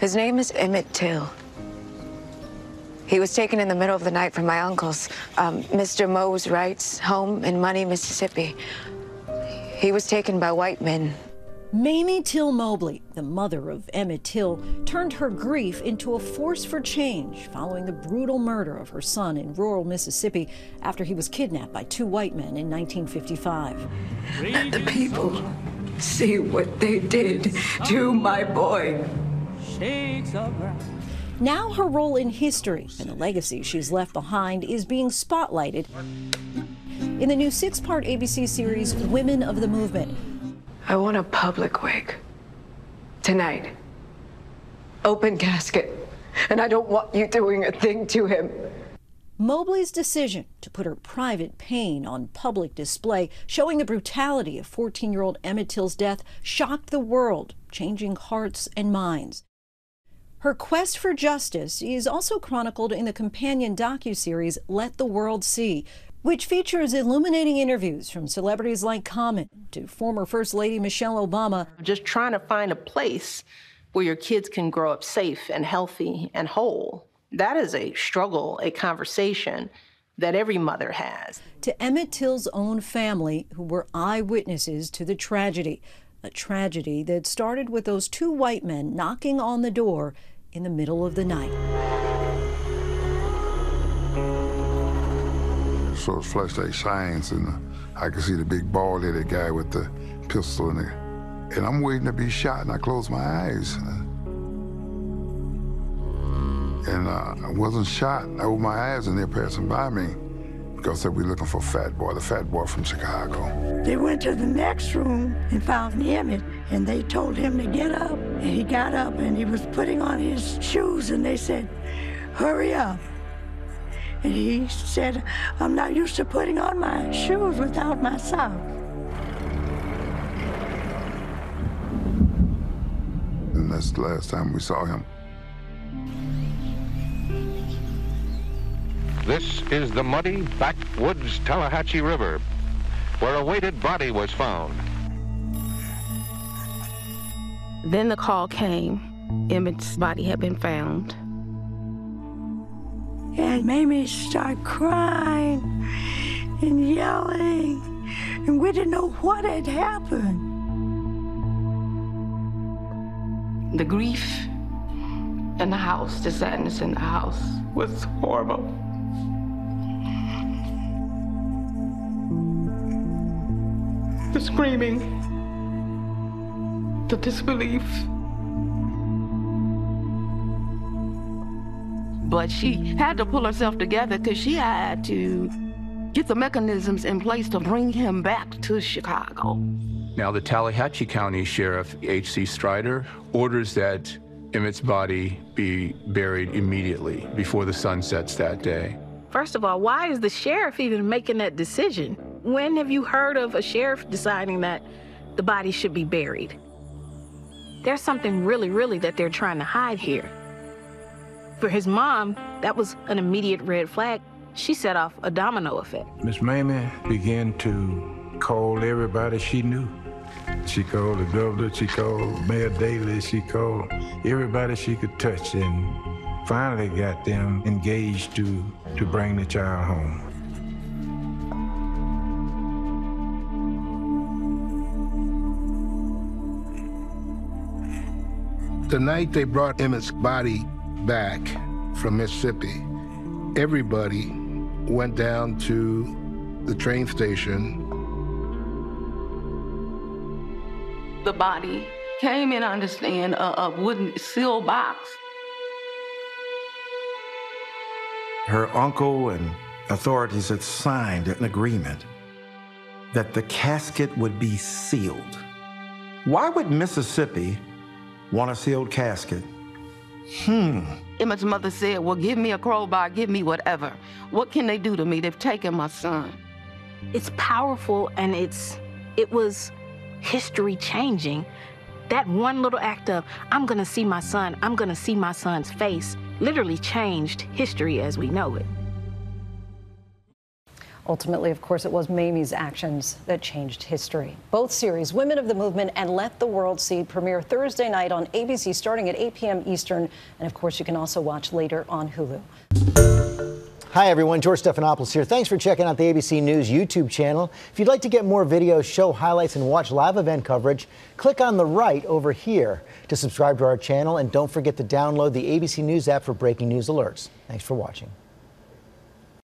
His name is Emmett Till. He was taken in the middle of the night from my uncle's, Mr. Moe's Wright's home in Money, Mississippi. He was taken by white men. Mamie Till Mobley, the mother of Emmett Till, turned her grief into a force for change following the brutal murder of her son in rural Mississippi after he was kidnapped by two white men in 1955. Let the people see what they did to my boy. Now her role in history and the legacy she's left behind is being spotlighted in the new 6-part ABC series, Women of the Movement. I want a public wake. Tonight. Open casket. And I don't want you doing a thing to him. Mobley's decision to put her private pain on public display, showing the brutality of 14-year-old Emmett Till's death, shocked the world, changing hearts and minds. Her quest for justice is also chronicled in the companion docuseries Let the World See, which features illuminating interviews from celebrities like Common to former First Lady Michelle Obama. Just trying to find a place where your kids can grow up safe and healthy and whole. That is a struggle, a conversation that every mother has. To Emmett Till's own family, who were eyewitnesses to the tragedy. A tragedy that started with those two white men knocking on the door in the middle of the night. Sort of flashlight shines, and I can see the big bald-headed guy with the pistol in there. And I'm waiting to be shot, and I close my eyes. And I wasn't shot. I opened my eyes, and they're passing by me because they were looking for Fat Boy, the Fat Boy from Chicago. They went to the next room and found Emmett, and they told him to get up. And he got up, and he was putting on his shoes, and they said, hurry up. And he said, I'm not used to putting on my shoes without my socks. And that's the last time we saw him. This is the muddy backwoods Tallahatchie River, where a weighted body was found. Then the call came. Emmett's body had been found. And Mamie started crying and yelling, and we didn't know what had happened. The grief in the house, the sadness in the house was horrible. The screaming, the disbelief. But she had to pull herself together because she had to get the mechanisms in place to bring him back to Chicago. Now the Tallahatchie County Sheriff, H.C. Strider, orders that Emmett's body be buried immediately before the sun sets that day. First of all, why is the sheriff even making that decision? When have you heard of a sheriff deciding that the body should be buried? There's something really, really that they're trying to hide here. For his mom, that was an immediate red flag. She set off a domino effect. Miss Mamie began to call everybody she knew. She called the governor, she called Mayor Daley, she called everybody she could touch, and finally got them engaged to bring the child home. The night they brought Emmett's body back from Mississippi, everybody went down to the train station. The body came in, I understand, a wooden sealed box. Her uncle and authorities had signed an agreement that the casket would be sealed. Why would Mississippi want a sealed casket? Emmett's mother said, well, give me a crowbar, give me whatever. What can they do to me? They've taken my son. It's powerful, and it was history changing. That one little act of, I'm gonna see my son, I'm gonna see my son's face, literally changed history as we know it. Ultimately, of course, it was Mamie's actions that changed history. Both series, Women of the Movement and Let the World See, premiere Thursday night on ABC starting at 8 p.m. Eastern. And of course, you can also watch later on Hulu. Hi, everyone. George Stephanopoulos here. Thanks for checking out the ABC News YouTube channel. If you'd like to get more videos, show highlights, and watch live event coverage, click on the right over here to subscribe to our channel. And don't forget to download the ABC News app for breaking news alerts. Thanks for watching.